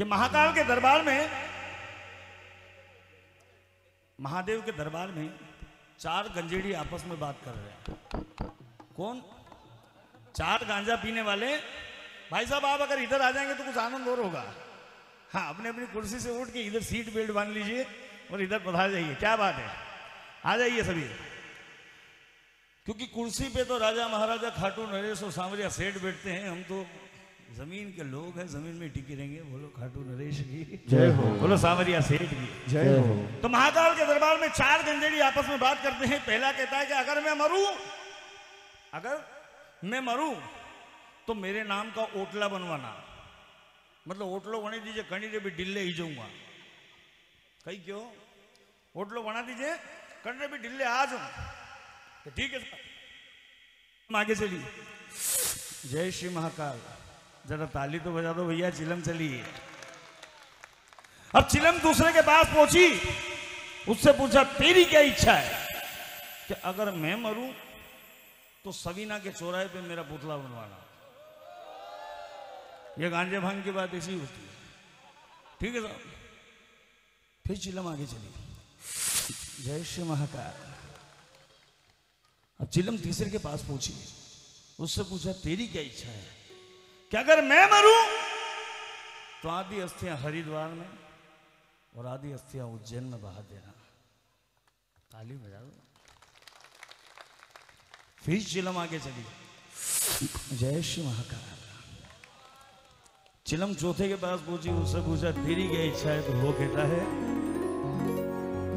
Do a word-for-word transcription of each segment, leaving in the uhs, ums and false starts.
कि महाकाल के दरबार में, महादेव के दरबार में चार गंजेड़ी आपस में बात कर रहे हैं। कौन? चार गांजा पीने वाले। भाई साहब आप अगर इधर आ जाएंगे तो कुछ आनंद और होगा। हाँ, अपने अपनी कुर्सी से उठ के इधर सीट बेल्ट बांध लीजिए और इधर पधार जाइए। क्या बात है, आ जाइए सभी। क्योंकि कुर्सी पे तो राजा महाराजा खाटू नरेश और सांवरिया सेठ बैठते हैं, हम तो जमीन के लोग हैं, जमीन में टिके रहेंगे। बोलो खाटू नरेश की जय हो, बोलो सांवरिया सेठ की जय हो। तो महाकाल के दरबार में चार गंजेड़ी आपस में बात करते हैं। पहला कहता है कि अगर मैं मरूं, अगर मैं मरूं तो मेरे नाम का ओटला बनवाना। मतलब ओटलो बना दीजिए, कणी रे भी डिल्ले ही जाऊंगा। कही क्यों? ओटलो बना दीजिए, कणी रे भी डिल्ले आ जाऊं। ठीक है, हम आगे चलिए। जय श्री महाकाल। जरा ताली तो बजा दो भैया, चिलम चलिए। अब चिलम दूसरे के पास पहुंची, उससे पूछा तेरी क्या इच्छा है? कि अगर मैं मरूं तो सवीना के चौराहे पे मेरा पुतला बनवाना। ये गांजे भांग की बात ऐसी होती है। ठीक है साहब। फिर चिलम आगे चली। जय श्री महाकाल। अब चिलम तीसरे के पास पहुंची, उससे पूछा तेरी क्या इच्छा है? कि अगर मैं मरूं तो आधी अस्थियां हरिद्वार में और आधी अस्थियां उज्जैन में बहा देना। ताली बजा दो। फिर चिलम आगे चली। जय श्री महाकाल। चिलम चौथे के पास पूछी, उससे पूछा तेरी क्या इच्छा है? तो वो कहता है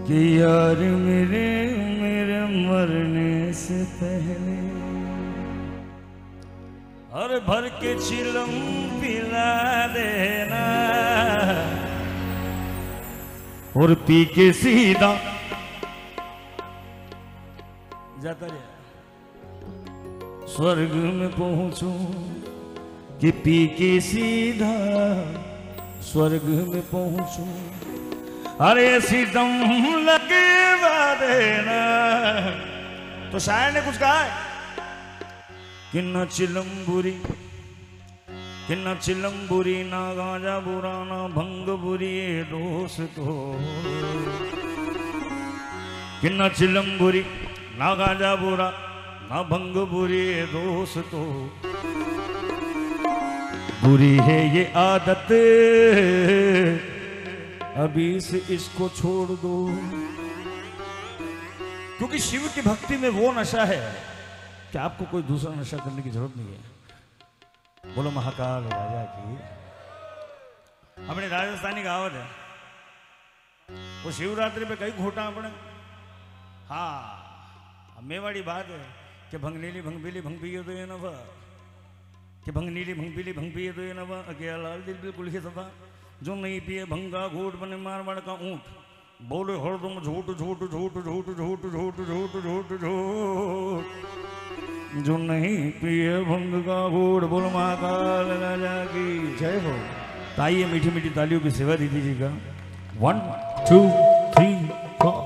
कि यार मेरे मेरे मरने से पहले हर भर के चिलम पिला देना और पी के सीधा जाता रहे स्वर्ग में पहुंचूं। कि पी के सीधा स्वर्ग में पहुंचू। अरे सीधम लगे देना। तो शायर ने कुछ कहा है कि न चिलम बुरी, कि न चिलम बुरी, ना गांजा बुरा, ना भंग बुरी दोस्तों। कि न चिलम बुरी, ना गांजा बुरा, ना भंग बुरी दोस्तों। बुरी है ये आदत, अभी से इसको छोड़ दो। क्योंकि शिव की भक्ति में वो नशा है कि आपको कोई दूसरा नशा करने की जरूरत नहीं है। बोलो महाकाल राजा की। अपने राजस्थानी कहावत है, वो शिवरात्रि पे कई घोटा अपने। हाँ, मेवाड़ी बात है कि भंगनीली भंगबीली भंगबी तो ये नफा कि भंग नीली भंग पीली भंग पिए तो ये नवा अकेला लाल दिल बिल्कुल ही सफा। जो नहीं पिए भंगा घूट बने मारवाड़ का ऊंट। बोले हर तुम झूठ झूठ झूठ झूठ झूठ झूठ झूठ झूठ झूठ। जो नहीं पिए भंग का घूट। बोलो महाकाल राजा की जय हो। ताइए मीठी मीठी तालियों की सेवा दी दीजिएगा। One two three four.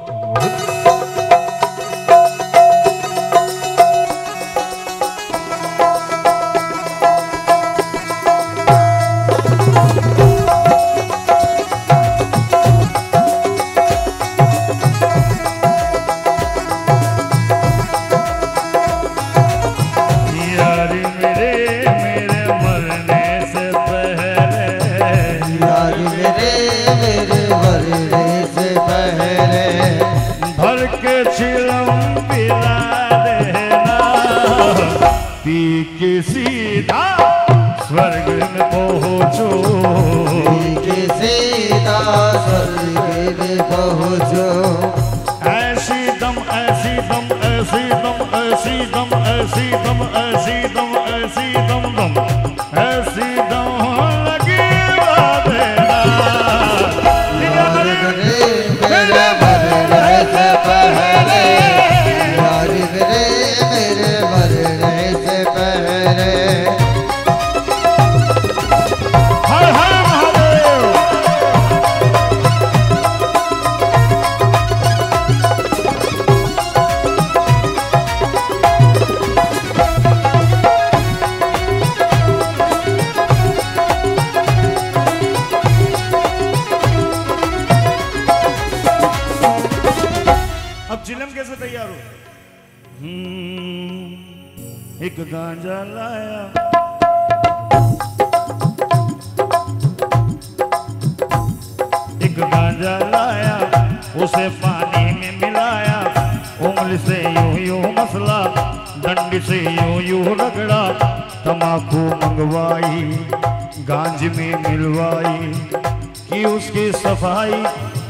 गांजा लाया। एक गांजा लाया उसे पानी में मिलाया, उंगली से यूं यूं मसला, डंडी से यूं यूं रगड़ा। तम्बाकू मंगवाई गांज में मिलवाई, की उसकी सफाई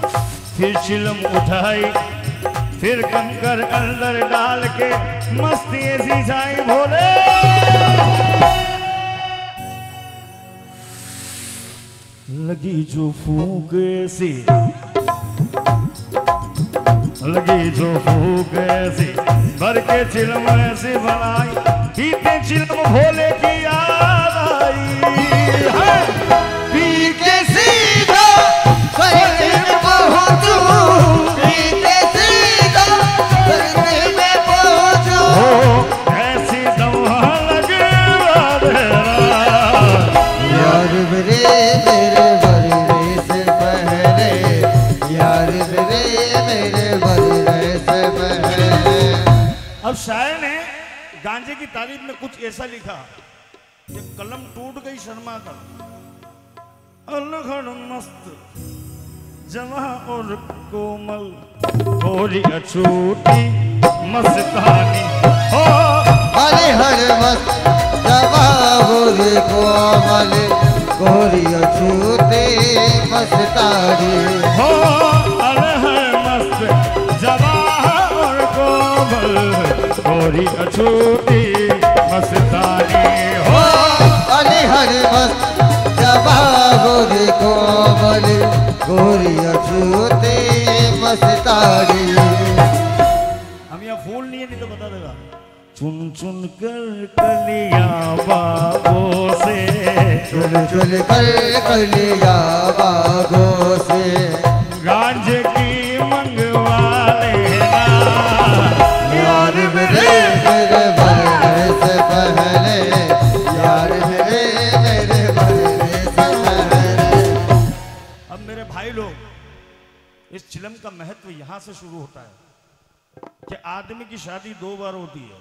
फिर चिलम उठाई, फिर कंकर अंदर डाल के मस्ती ऐसी जाए। भोले लगी जो फूंक ऐसी, लगी जो फूंक ऐसी, भर के चिलम ऐसी बनाई, पीते चिलम भोले की याद आई। है पी के सीधा शायर ने गांजे की तारीफ में कुछ ऐसा लिखा कि कलम टूट गई शर्मा का। अलघड़ मस्त जमा और कोमल थोड़ी अछूती मस्तानी हो, अलघड़ मस्त जमा और कोमल थोड़ी अछूती मस्तानी हो, अलघड़ मस्त जमा और कोमल गोरी अछूती मस्तानी हो, अलीहर मस्त जबा गोरी कोमल गोरी अछूती मस्तानी। हम यहाँ फूल नहीं है, नहीं तो बता देगा। चुन चुन कर कलिया बागों से, चुन चुन कर कलिया बागों से, गांजे की मंगवा लेना। यार मेरे मेरे बरने से पहले, यार मेरे मेरे बरने से पहले। अब मेरे भाई लोग, इस चिलम का महत्व यहां से शुरू होता है कि आदमी की शादी दो बार होती है।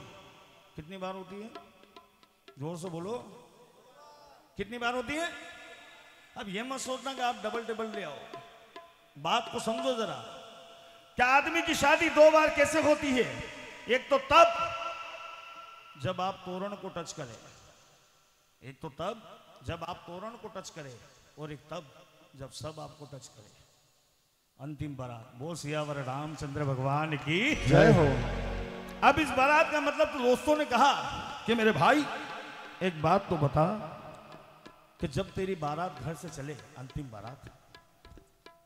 कितनी बार होती है? जोर से बोलो, कितनी बार होती है? अब यह मत सोचना कि आप डबल डबल ले आओ, बात को समझो जरा। क्या आदमी की शादी दो बार कैसे होती है? एक तो तब जब आप तोरण को टच करें, एक तो तब जब आप तोरण को टच करें, और एक तब जब सब आपको टच करें। अंतिम बारात। बोल सियावर रामचंद्र भगवान की जय हो। अब इस बारात का मतलब तो दोस्तों ने कहा कि मेरे भाई एक बात तो बता कि जब तेरी बारात घर से चले, अंतिम बारात,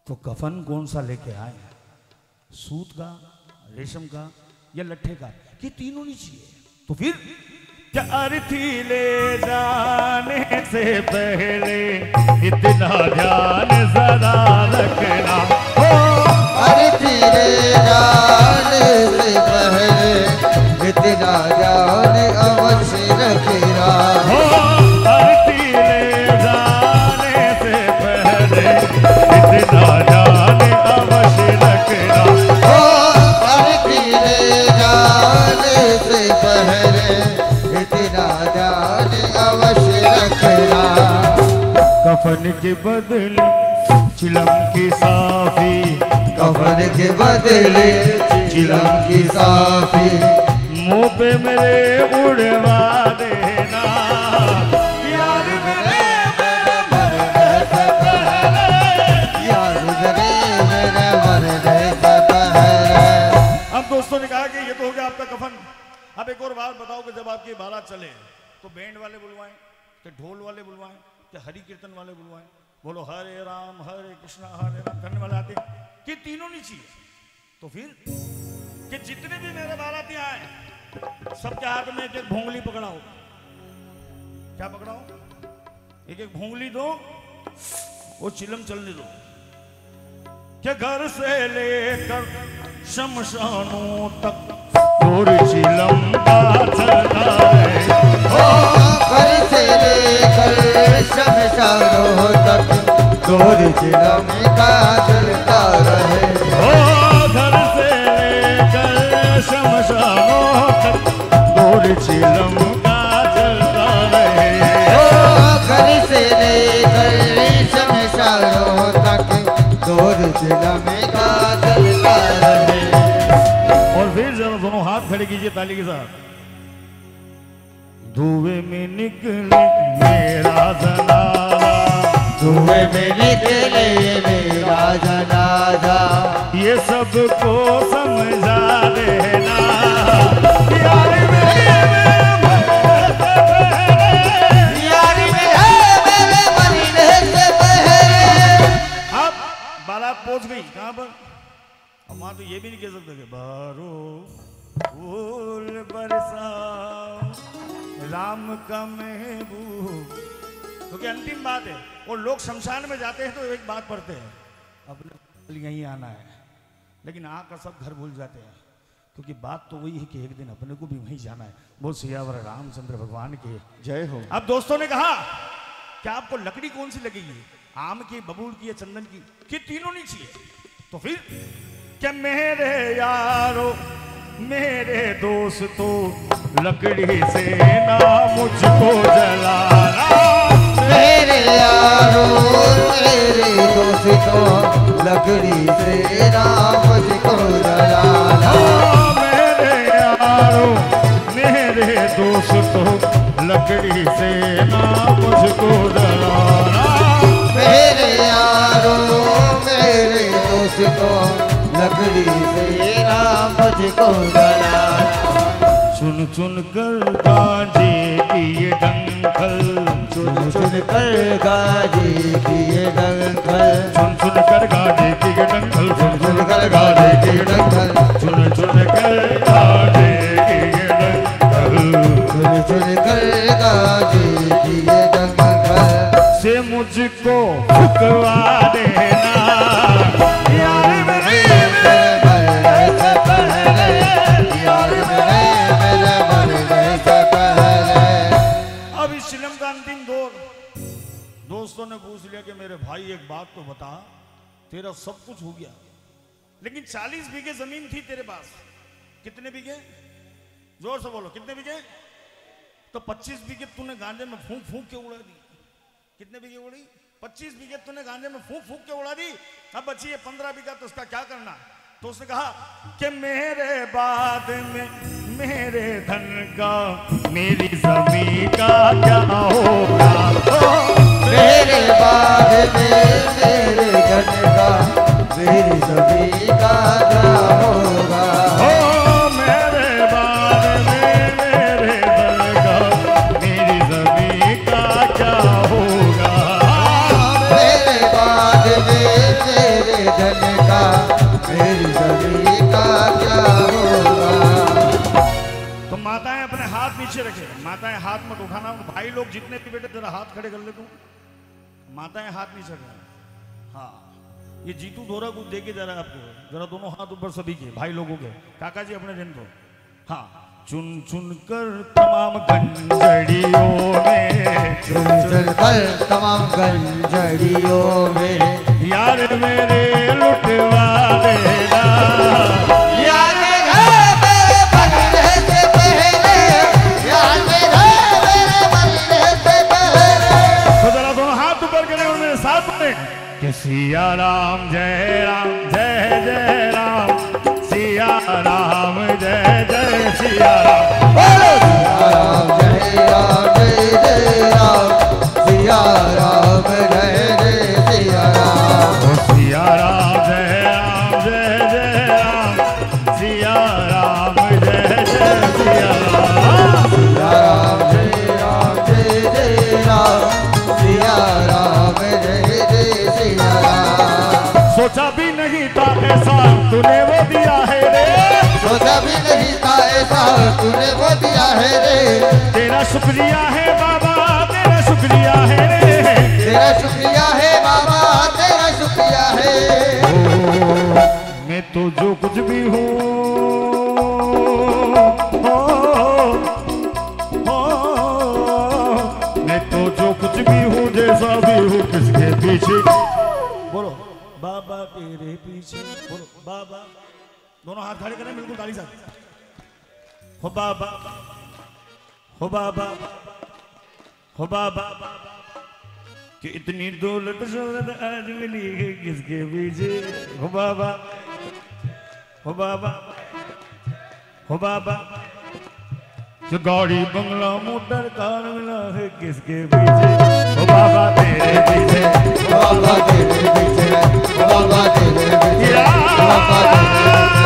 तो कफन कौन सा लेके आए? सूत का, रेशम का या लट्ठे का? कि तीनों नहीं चाहिए। तो फिर चार थी ले जाने से पहले इतना ध्यान सदा रखना। ओ चार थी ले जाने से पहले इतना ध्यान अवश्य रखना। ओ चार थी ले जाने से पहले इतना ध्यान अवश्य रखना। कफन के बदले चिलम की साफी, कफन के बदले चिलम की साफी, मुँह पे मेरे उड़वा देना। यार मेरे मेरे मरने से पहले, यार मेरे मेरे मरने से पहले। अब दोस्तों ने कहा कि ये तो हो गया आपका कफन। अब एक और बात बताओ कि जब आपकी बारात चले तो बैंड वाले बुलवाएं कि ढोल वाले बुलवाएं कि हरि कीर्तन वाले बुलवाएं? बोलो हरे राम हरे कृष्णा हरे राम करने वाले आते कि तीनों नहीं चाहिए। तो फिर कि जितने भी मेरे बाराती आए सबके हाथ में एक एक भोंगली पकड़ाओ। क्या पकड़ाओ? एक एक भोंगली दो और चिलम चलने दो। क्या घर से लेकर शमशानों तक और चिलम का चलता है, घर से लेकर शमशानों तक गोरी चिलम का चलता रहे। ओ घर से लेकर शमशानों तक गोरी चिलम का दीजिए ताली के साथ। धुएं में निकले मेरा जनाजा, धुएं में निकले मेरा जनाजा, ये सबको समझा देना। पहुंच गई कहां पर? मां तो ये भी नहीं कह सकते कि बारो फूल बरसाओ राम का महबूब, क्योंकि अंतिम बात है। और लोग शमशान में जाते हैं तो एक बात पढ़ते हैं, अपने यहीं आना है, लेकिन आकर सब घर भूल जाते हैं, क्योंकि बात तो वही है कि एक दिन अपने को भी वहीं जाना है। बोल सियावर रामचंद्र भगवान की जय हो। अब दोस्तों ने कहा क्या आपको लकड़ी कौन सी लगेगी, आम की, बबूल की या चंदन की? कि तीनों नहीं चाहिए? तो फिर क्या मेरे यारो मेरे दोस्तों लकड़ी से ना मुझको जलाना, मेरे यारो मेरे दोस्तों लकड़ी से ना मुझको जलाना, मेरे यारो मेरे दोस्तों लकड़ी से ना मुझको जलाना, मेरे यारो मेरे दोस्तों लकड़ी से राम मुझको जलाना। चुन चुन कर गाजे किए डंखल, चुन चुन कर गाजे किए डंखल, चुन चुन कर गाजे किए डंखल, चुन चुन कर गाजे किए डंखल, चुन चुन कर गाजे किए डंखल, चुन चुन कर गाजे किए डंखल से मुझको फुकवा देना। यार मेरे मरने से पहले, यार मेरे मेरे मरने से पहले। अब इस फिल्म का अंतिम दौर। दोस्तों ने पूछ लिया कि मेरे भाई एक बात तो बता, तेरा सब कुछ हो गया लेकिन चालीस बीघे जमीन थी तेरे पास, कितने बीघे? जोर से बोलो कितने बीघे? तो पच्चीस बीघे तूने गांजे में फूंक फूंक के उड़ा दी। कितने बीघे उड़ी? पच्चीस बीघे तूने गांजे में फूंक फूंक के उड़ा दी, अब बची है पंद्रह बीघा, तो उसका क्या करना? तो उसने कहा कि मेरे बाद में मेरे धन का मेरी जमीन का क्या होगा, मेरे बाद में मेरे धन का मेरी जमीन का क्या होगा, हो मेरे बाद में मेरे धन का मेरी जमीन का क्या होगा, धन का मेरी जमीन का क्या होगा। तो माताएं अपने हाथ नीचे रखे, माताएं हाथ मत उठाना। भाई लोग जितने भी बेटे जरा हाथ खड़े कर ले, तू माताएं हाथ नीचे रखना। हाँ ये जीतू दोहरा कुछ देके जरा आपको, जरा दोनों हाथ ऊपर सभी के भाई लोगों के, काका जी अपने जिनको। हाँ चुन चुन कर तमाम गंजड़ियों में, चुन चुन कर तमाम गंजड़ियों में, यार मेरे लुटवा देना, यार मेरे मरने से पहले, यार मेरे मरने से पहले। तो जरा दोनों हाथ ऊपर करें और मेरे साथ में कि सिया राम जय राम जय जय राम, सिया राम जय जय सिया राम, बोलो सिया राम जय राम जय जय राम, सिया राम जय जय सिया राम, सिया राम जय राम जय जय राम, सिया राम जय जय सिया राम, सिया राम जय राम जय जय राम, सिया राम जय जय सिया राम। सोचा भी नहीं था ऐसा तूने वो दिया है रे, सोचा भी नहीं था ऐसा तूने वो दिया है रे, तेरा शुक्रिया है बाबा तेरा शुक्रिया है रे, तेरा शुक्रिया है बाबा तेरा शुक्रिया है। मैं तो जो कुछ भी हूँ मैं तो जो कुछ भी हूँ जैसा भी हूँ किसके पीछे, बोलो बाबा तेरे पीछे, बोलो बाबा। दोनों हाथ खड़े करें बिल्कुल ताली साथ। हो बाबा हो बाबा हो बाबा कि इतनी दौलत शोहरत आज मिली है किसके पीछे, हो बाबा हो बाबा हो बाबा जो गाड़ी बंगला मोटर कार है किसके पीछे? ओ बाबा तेरे पीछे, बाबा तेरे पीछे, बाबा तेरे पीछे, बाबा तेरे पीछे।